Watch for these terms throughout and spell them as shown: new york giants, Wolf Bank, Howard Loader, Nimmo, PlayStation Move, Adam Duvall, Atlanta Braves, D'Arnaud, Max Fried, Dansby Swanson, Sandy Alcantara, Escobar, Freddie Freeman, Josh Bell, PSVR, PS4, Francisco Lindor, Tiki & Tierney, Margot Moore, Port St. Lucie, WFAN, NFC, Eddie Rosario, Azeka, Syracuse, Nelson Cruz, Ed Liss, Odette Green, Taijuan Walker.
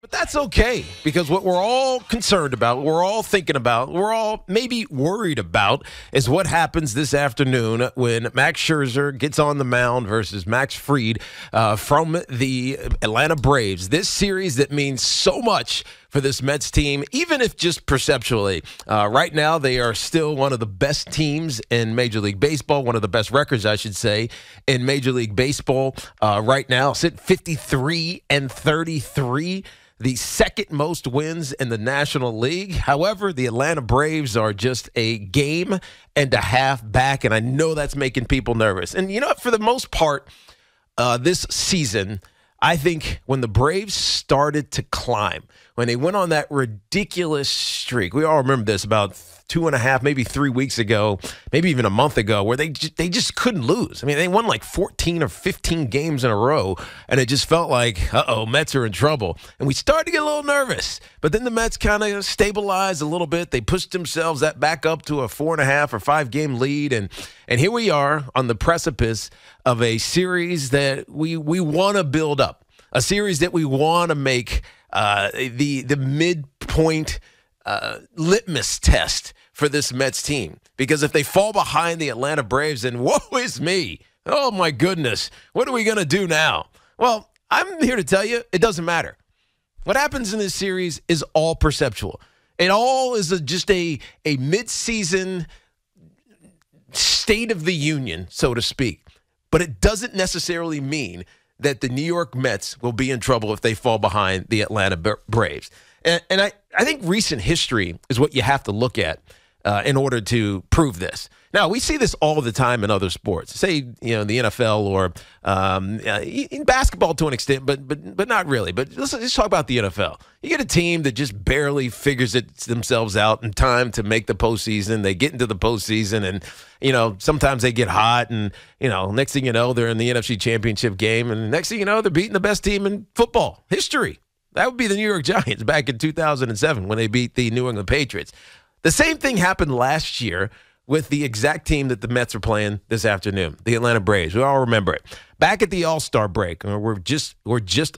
But that's okay, because what we're all concerned about, we're all thinking about, we're all maybe worried about is what happens this afternoon when Max Scherzer gets on the mound versus Max Fried from the Atlanta Braves. This series that means so much for this Mets team, even if just perceptually. Right now, they are still one of the best teams in Major League Baseball, one of the best records, I should say, in Major League Baseball. Right now, sit 53-33. The second most wins in the National League. However, the Atlanta Braves are just a game and a half back, and I know that's making people nervous. And, you know, for the most part, this season, I think when the Braves started to climb, when they went on that ridiculous streak, we all remember this about 2.5, maybe 3 weeks ago, maybe even a month ago, where they just couldn't lose. I mean, they won like 14 or 15 games in a row, and it just felt like, uh-oh, Mets are in trouble. And we started to get a little nervous, but then the Mets kind of stabilized a little bit. They pushed themselves that back up to a 4.5- or 5-game lead, and here we are on the precipice of a series that we want to build up, a series that we want to make the midpoint litmus test for this Mets team, because if they fall behind the Atlanta Braves, then woe is me. Oh, my goodness. What are we going to do now? Well, I'm here to tell you it doesn't matter. What happens in this series is all perceptual. It all is just a midseason state of the union, so to speak. But it doesn't necessarily mean that the New York Mets will be in trouble if they fall behind the Atlanta Braves. And I think recent history is what you have to look at in order to prove this. Now, we see this all the time in other sports, say, you know, the NFL or in basketball to an extent, but not really. But let's talk about the NFL. You get a team that just barely figures it themselves out in time to make the postseason. They get into the postseason, and, you know, sometimes they get hot, and, you know, next thing you know, they're in the NFC Championship game, and next thing you know, they're beating the best team in football history. That would be the New York Giants back in 2007 when they beat the New England Patriots. The same thing happened last year with the exact team that the Mets are playing this afternoon, the Atlanta Braves. We all remember it. Back at the All-Star break, we're just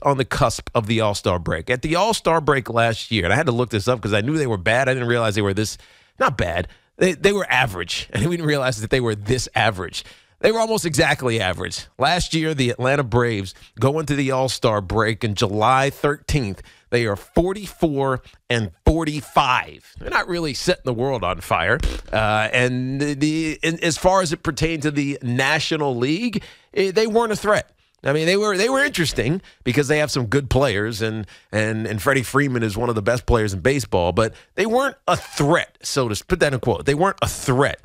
on the cusp of the All-Star break. At the All-Star break last year, and I had to look this up because I knew they were bad. I didn't realize they were this not bad. They were average, and we didn't realize that they were this average. They were almost exactly average. Last year, the Atlanta Braves go into the All-Star break in July 13th. They are 44-45. They're not really setting the world on fire. And as far as it pertained to the National League, they weren't a threat. I mean, they were interesting because they have some good players, and Freddie Freeman is one of the best players in baseball. But they weren't a threat, so to put that in a quote. They weren't a threat.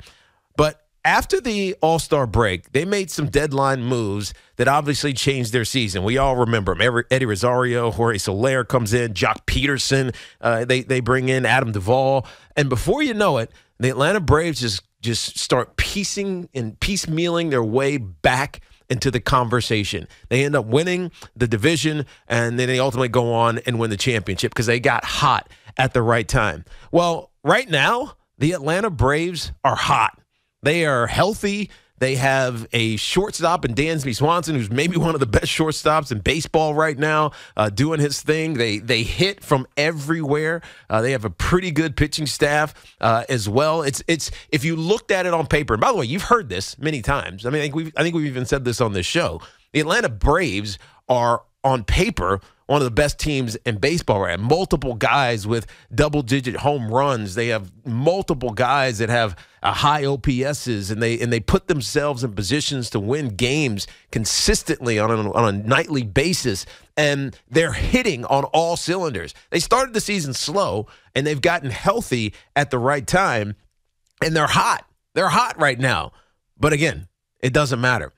But after the All-Star break, they made some deadline moves that obviously changed their season. We all remember them. Eddie Rosario, Jorge Soler comes in, Joc Peterson, they bring in Adam Duvall. And before you know it, the Atlanta Braves just start piecemealing their way back into the conversation. They end up winning the division, and then they ultimately go on and win the championship because they got hot at the right time. Well, right now, the Atlanta Braves are hot. They are healthy. They have a shortstop in Dansby Swanson, who's maybe one of the best shortstops in baseball right now, doing his thing. They hit from everywhere. They have a pretty good pitching staff as well. It's if you looked at it on paper. And by the way, you've heard this many times. I mean, I think we've even said this on this show. The Atlanta Braves are on paper one of the best teams in baseball, right? Multiple guys with double-digit home runs. They have multiple guys that have high OPSs, and they put themselves in positions to win games consistently on a nightly basis. And they're hitting on all cylinders. They started the season slow, and they've gotten healthy at the right time, and they're hot. They're hot right now. But again, it doesn't matter.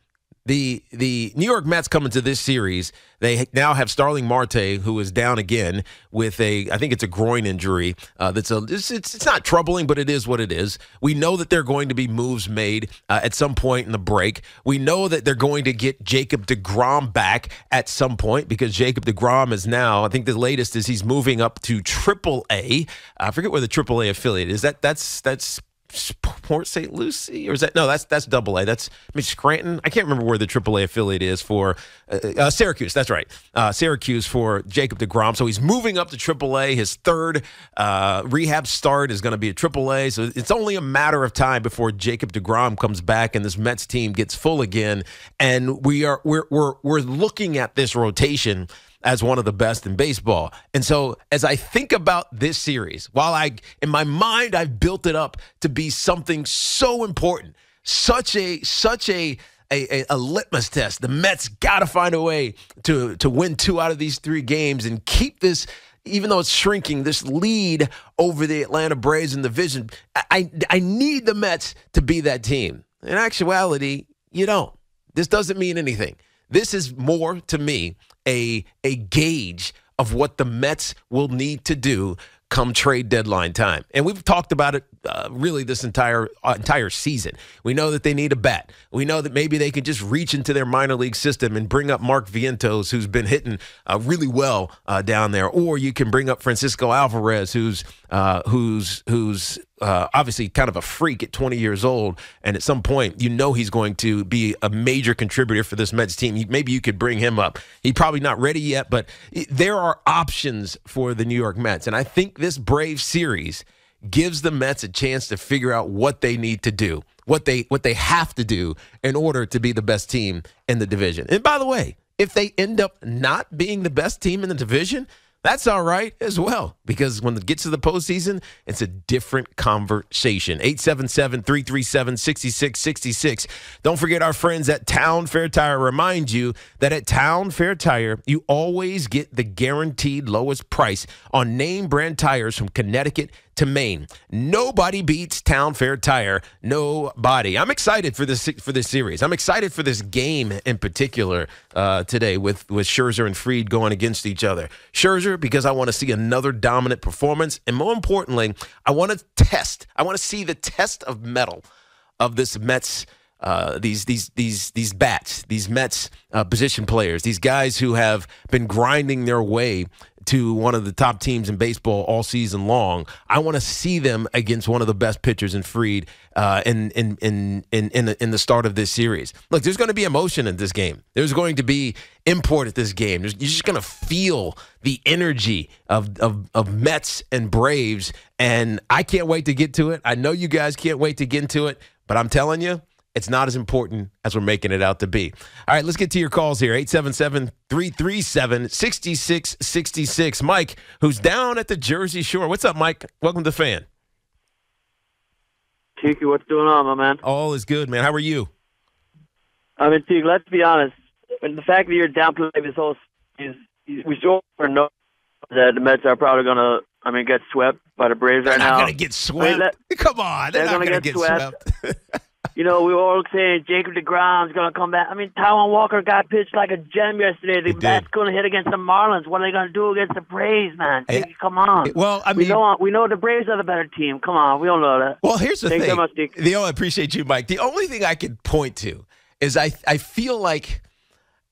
The New York Mets come into this series. They now have Starling Marte, who is down again with I think it's a groin injury. It's not troubling, but it is what it is. We know that there are going to be moves made at some point in the break. We know that they're going to get Jacob DeGrom back at some point, because Jacob DeGrom is now, I think the latest is he's moving up to Triple A. I forget where the Triple A affiliate is. That's Port St. Lucie, or is that no? That's Double A. That's Scranton. I can't remember where the Triple A affiliate is for Syracuse. That's right, Syracuse for Jacob DeGrom. So he's moving up to Triple A. His third rehab start is going to be at Triple A. So it's only a matter of time before Jacob DeGrom comes back and this Mets team gets full again. And we're looking at this rotation as one of the best in baseball. And so as I think about this series, while in my mind I've built it up to be something so important, such a litmus test. The Mets got to find a way to win 2 out of these 3 games and keep this, even though it's shrinking, this lead over the Atlanta Braves in the division. I need the Mets to be that team. In actuality, you don't. This doesn't mean anything. This is more, to me, a gauge of what the Mets will need to do come trade deadline time. And we've talked about it really this entire season. We know that they need a bat. We know that maybe they can just reach into their minor league system and bring up Mark Vientos, who's been hitting really well down there. Or you can bring up Francisco Alvarez, who's obviously kind of a freak at 20 years old. And at some point, you know he's going to be a major contributor for this Mets team. Maybe you could bring him up. He's probably not ready yet, but there are options for the New York Mets. And I think this Braves series gives the Mets a chance to figure out what they need to do, what they have to do in order to be the best team in the division. And by the way, if they end up not being the best team in the division, that's all right as well, because when it gets to the postseason, it's a different conversation. 877-337-6666. Don't forget our friends at Town Fair Tire. Remind you that at Town Fair Tire, you always get the guaranteed lowest price on name-brand tires from Connecticut to Maine. Nobody beats Town Fair Tire. Nobody. I'm excited for this series. I'm excited for this game in particular today with Scherzer and Fried going against each other. Scherzer, because I want to see another dominant performance, and more importantly, I want to see the test of metal of this Mets. These bats, these Mets position players, these guys who have been grinding their way to one of the top teams in baseball all season long. I want to see them against one of the best pitchers in Fried in the start of this series. Look, there's going to be emotion in this game. There's going to be import at this game. You're just going to feel the energy of Mets and Braves, and I can't wait to get to it. I know you guys can't wait to get into it, but I'm telling you, it's not as important as we're making it out to be. All right, let's get to your calls here. 877-337-6666. Mike, who's down at the Jersey Shore. What's up, Mike? Welcome to the Fan. Tiki, what's going on, my man? All is good, man. How are you? I mean, Tiki, let's be honest. The fact that you're downplaying this whole series, we sure know that the Mets are probably going to, I mean, get swept by the Braves right now. They're not going to get swept. I mean, come on. They're not going to get swept. You know, we were all saying Jacob DeGrom's going to come back. I mean, Taijuan Walker got pitched like a gem yesterday. The Mets couldn't hit against the Marlins. What are they going to do against the Braves, man? Hey, come on. Well, I mean, we know the Braves are the better team. Come on, we all know that. Well, here's the thing. I appreciate you, Mike. The only thing I could point to is I feel like,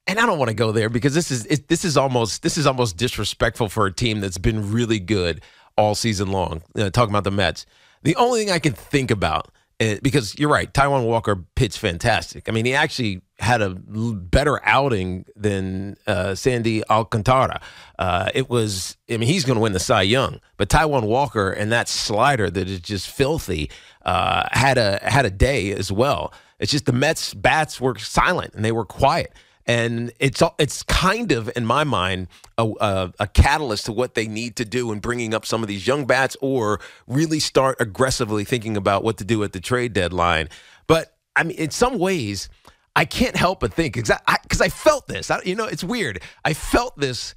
and I don't want to go there because this is almost disrespectful for a team that's been really good all season long. Talking about the Mets, the only thing I can think about. Because you're right, Taijuan Walker pitched fantastic. I mean, he actually had a better outing than Sandy Alcantara. I mean, he's going to win the Cy Young, but Taijuan Walker and that slider that is just filthy had a day as well. It's just the Mets' bats were silent and they were quiet. And it's kind of, in my mind, a catalyst to what they need to do in bringing up some of these young bats or really start aggressively thinking about what to do at the trade deadline. But, I mean, in some ways, I can't help but think, because I felt this. You know, it's weird. I felt this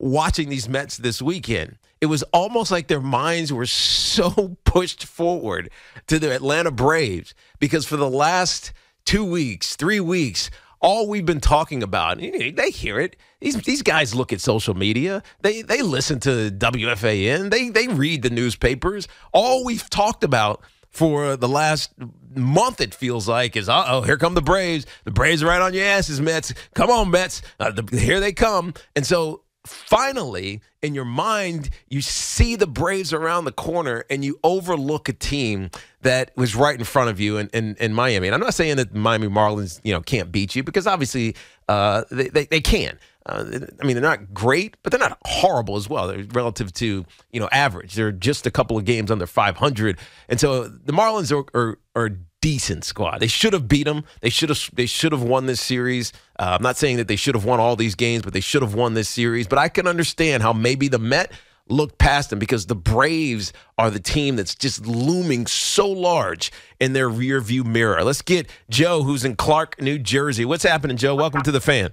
watching these Mets this weekend. It was almost like their minds were so pushed forward to the Atlanta Braves because for the last 2 weeks, 3 weeks, all we've been talking about, they hear it. These guys look at social media. They listen to WFAN. They read the newspapers. All we've talked about for the last month, it feels like, is, uh-oh, here come the Braves. The Braves are right on your asses, Mets. Come on, Mets. Here they come. And so finally, in your mind, you see the Braves around the corner and you overlook a team that was right in front of you in Miami. And I'm not saying that Miami Marlins, you know, can't beat you, because obviously they can. I mean, they're not great, but they're not horrible as well. They're relative to, you know, average. They're just a couple of games under 500. And so the Marlins are a decent squad. They should have beat them. They should have won this series. I'm not saying that they should have won all these games, but they should have won this series. But I can understand how maybe the Met looked past them, because the Braves are the team that's just looming so large in their rearview mirror. Let's get Joe, who's in Clark, New Jersey. What's happening, Joe? Welcome to the fan.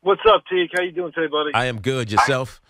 What's up, Teague? How you doing today, buddy? I am good. Yourself?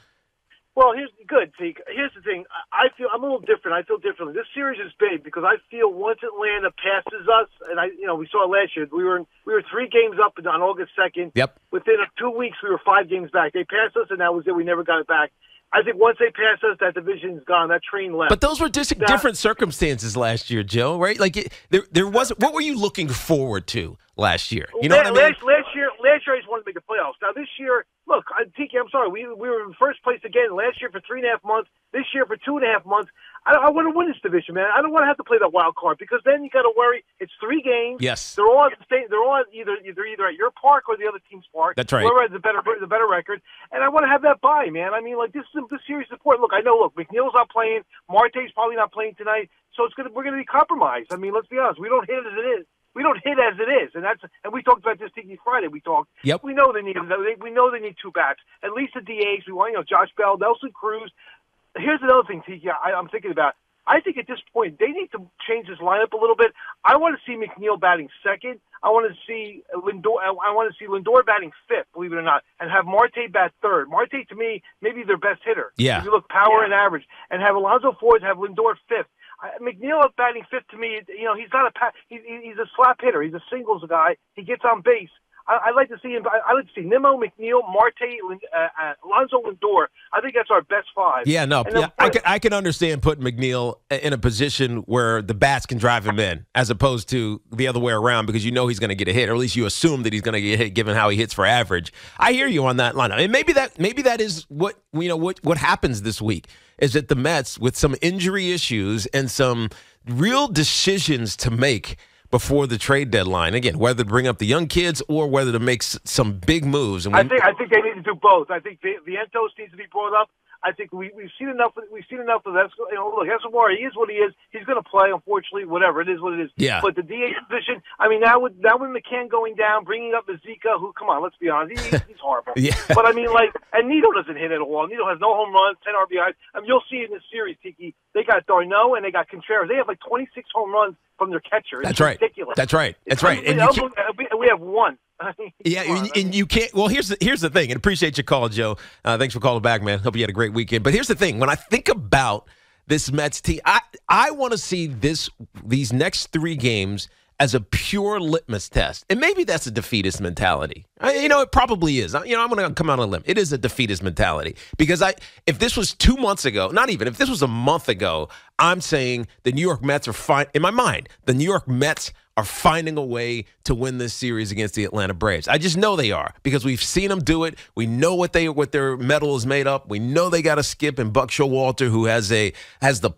Well, here's good, Teague. Here's the thing. I'm a little different. I feel differently. This series is big because I feel once Atlanta passes us, and we saw it last year. We were 3 games up on August 2nd. Yep. Within 2 weeks, we were 5 games back. They passed us, and that was it. We never got it back. I think once they pass us, that division's gone. That train left. But those were just different circumstances last year, Joe, right? Like, there wasn't – what were you looking forward to last year? You know what I mean? Last year, I just wanted to make the playoffs. Now, this year – look, Tiki, I'm sorry. We were in first place again last year for 3.5 months, this year for 2.5 months. I want to win this division, man. I don't want to have to play that wild card, because then you got to worry. It's 3 games. Yes, they're all at the same. They're all either at your park or the other team's park. That's right. Whoever has the better record, and I want to have that bye, man. I mean, like, this series is important. Look, I know. Look, McNeil's not playing. Marte's probably not playing tonight. So we're gonna be compromised. I mean, let's be honest. We don't hit it as it is. We don't hit as it is, and we talked about this Tiki Friday. We talked. Yep. We know they need 2 bats. At least the DAs. We want Josh Bell, Nelson Cruz. Here's another thing, Tiki, I'm thinking about. I think at this point they need to change this lineup a little bit. I want to see McNeil batting 2nd. I want to see Lindor. I want to see Lindor batting 5th, believe it or not, and have Marte bat 3rd. Marte, to me, maybe their best hitter. Yeah. If you look power and average, and have Alonso 4th, have Lindor 5th. McNeil batting 5th, to me, he's not he's a slap hitter. He's a singles guy. He gets on base. I'd like to see him. I'd like to see Nimmo, McNeil, Marte, Alonso, Lindor. I think that's our best 5. Yeah, no, yeah, I can understand putting McNeil in a position where the bats can drive him in, as opposed to the other way around, because he's going to get a hit, or at least you assume that he's going to get hit given how he hits for average. I hear you on that lineup, and maybe that is what what happens this week, is that the Mets, with some injury issues and some real decisions to make before the trade deadline, again, whether to bring up the young kids or whether to make some big moves. And I think they need to do both. I think Vientos needs to be brought up. I think we've seen enough. We've seen enough of that. Look, Escobar, he is what he is. He's going to play, unfortunately. Whatever it is, what it is. Yeah. But the DH position. I mean, now with McCann going down, bringing up Azeka, who, come on, let's be honest, he's horrible. Yeah. But I mean, and Nito doesn't hit at all. Nito has no home runs, 10 RBIs. I mean, you'll see in this series, Tiki. They got D'Arnaud and they got Contreras. They have like 26 home runs from their catcher. It's ridiculous. That's right. And we have 1. Yeah, and you can't. Well, here's the thing. And appreciate your call, Joe. Thanks for calling back, man. Hope you had a great weekend. But here's the thing: when I think about this Mets team, I want to see these next 3 games as a pure litmus test. And maybe that's a defeatist mentality. It probably is. I'm going to come out on a limb. It is a defeatist mentality, because if this was 2 months ago, not even, if this was a month ago, I'm saying the New York Mets are fine. In my mind, the New York Mets are finding a way to win this series against the Atlanta Braves. I just know they are, because we've seen them do it. We know what their metal is made up. We know they got a skip in Buck Showalter, who has the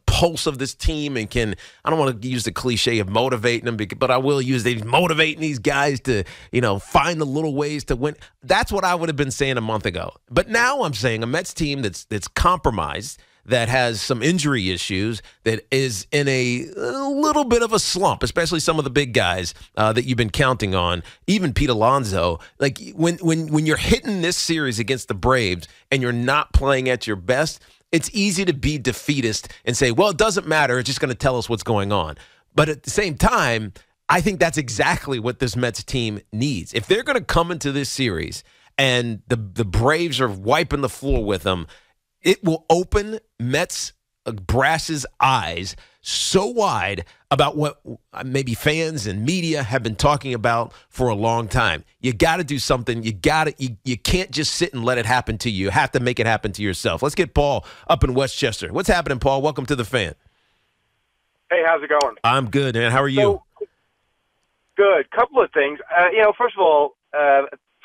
pulse of this team and can, I don't want to use the cliche of motivating them, but I will use they're motivating these guys to, find the little ways to win. That's what I would have been saying a month ago. But now I'm saying a Mets team that's compromised, that has some injury issues, that is in a little bit of a slump, especially some of the big guys that you've been counting on, even Pete Alonso. Like, when you're hitting this series against the Braves and you're not playing at your best, it's easy to be defeatist and say, well, it doesn't matter. It's just going to tell us what's going on. But at the same time, I think that's exactly what this Mets team needs. If they're going to come into this series and the Braves are wiping the floor with them, it will open Mets brass's eyes so wide about what maybe fans and media have been talking about for a long time. You got to do something. You can't just sit and let it happen to you. You have to make it happen to yourself. Let's get Paul up in Westchester. What's happening, Paul? Welcome to the fan. Hey, how's it going? I'm good, man. How are you? Good. Couple of things. First of all,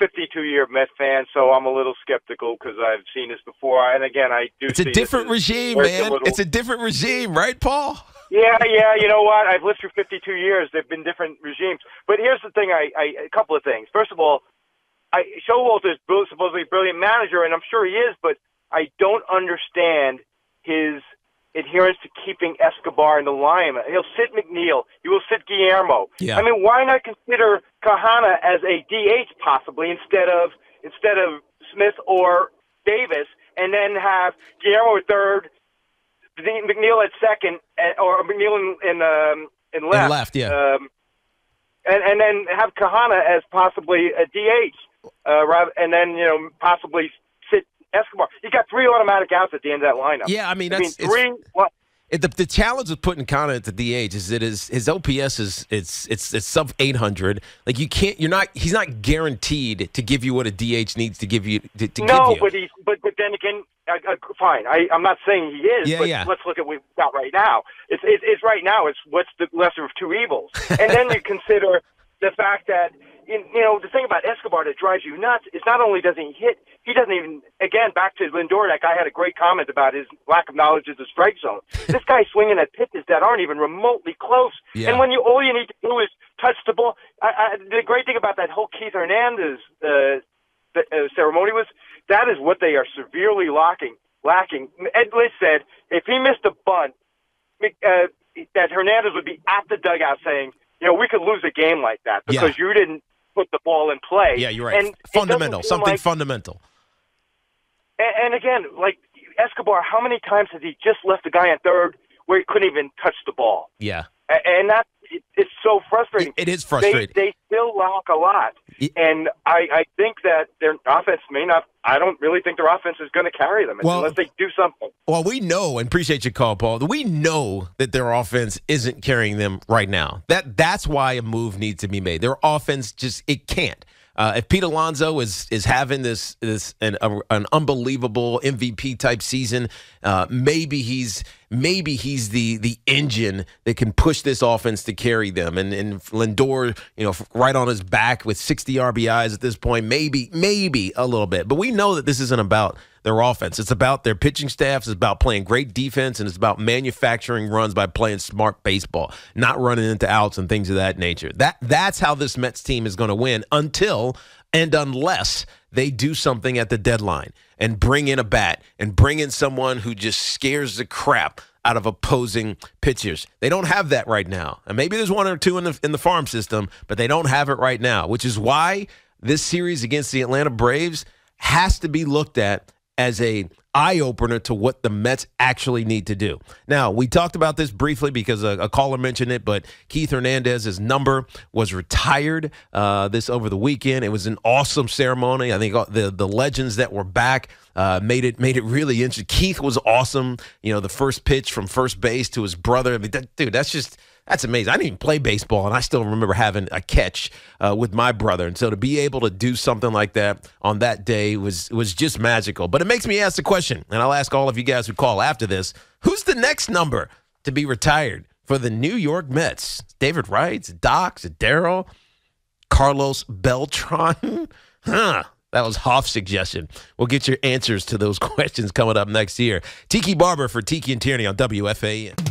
52-year Met fan, so I'm a little skeptical because I've seen this before. And again, I do. It's a different regime, man. It's a different regime, right, Paul? Yeah. You know what? I've lived through 52 years. There've been different regimes, but here's the thing. A couple of things. First of all, Showalter's supposedly a brilliant manager, and I'm sure he is, but I don't understand his adherence to keeping Escobar in the lineup. He'll sit McNeil. He will sit Guillermo. Yeah. I mean, why not consider Kahana as a DH possibly instead of Smith or Davis, and then have Guillermo at third, McNeil at second, or McNeil in left. And then have Kahana as possibly a DH, and then possibly sit Escobar. You got three automatic outs at the end of that lineup. Yeah, I mean, the challenge with putting Kahana at the DH is that his OPS is it's sub 800. Like he's not guaranteed to give you what a DH needs to give you. No, but then again, fine. I'm not saying he is. Yeah. Let's look at what we've got right now. It's right now. It's what's the lesser of two evils, and then you consider the fact that the thing about Escobar that drives you nuts is not only doesn't he hit, he doesn't even, again, back to Lindor, that guy had a great comment about his lack of knowledge of the strike zone. This guy's swinging at pitches that aren't even remotely close. Yeah. And when all you need to do is touch the ball. The great thing about that whole Keith Hernandez ceremony was that is what they are severely lacking. Ed Liss said if he missed a bunt, that Hernandez would be at the dugout saying, we could lose a game like that because you didn't put the ball in play. Yeah, you're right. And something fundamental. And again, like Escobar, how many times has he just left the guy at third where he couldn't even touch the ball? Yeah. And it's so frustrating. It is frustrating. They still lack a lot. And I think that their offense may not – I don't really think their offense is going to carry them unless they do something. Well, we know, and appreciate your call, Paul, we know that their offense isn't carrying them right now. That's why a move needs to be made. Their offense just – it can't. If Pete Alonso is having an unbelievable MVP type season, maybe he's the engine that can push this offense to carry them. And Lindor, right on his back with 60 RBIs at this point, maybe a little bit. But we know that this isn't about their offense. It's about their pitching staffs. It's about playing great defense, and it's about manufacturing runs by playing smart baseball, not running into outs and things of that nature. That's how this Mets team is going to win until and unless they do something at the deadline and bring in a bat and bring in someone who just scares the crap out of opposing pitchers. They don't have that right now. And maybe there's one or two in the farm system, but they don't have it right now, which is why this series against the Atlanta Braves has to be looked at as an eye-opener to what the Mets actually need to do. Now, we talked about this briefly because a caller mentioned it, but Keith Hernandez's number was retired this over the weekend. It was an awesome ceremony. I think the legends that were back made it really interesting. Keith was awesome. The first pitch from first base to his brother. I mean, that's amazing. I didn't even play baseball, and I still remember having a catch with my brother. And so to be able to do something like that on that day was just magical. But it makes me ask the question, and I'll ask all of you guys who call after this, who's the next number to be retired for the New York Mets? David Wright, Doc, Darryl, Carlos Beltran? Huh. That was Hoff's suggestion. We'll get your answers to those questions coming up next year. Tiki Barber for Tiki and Tierney on WFAN.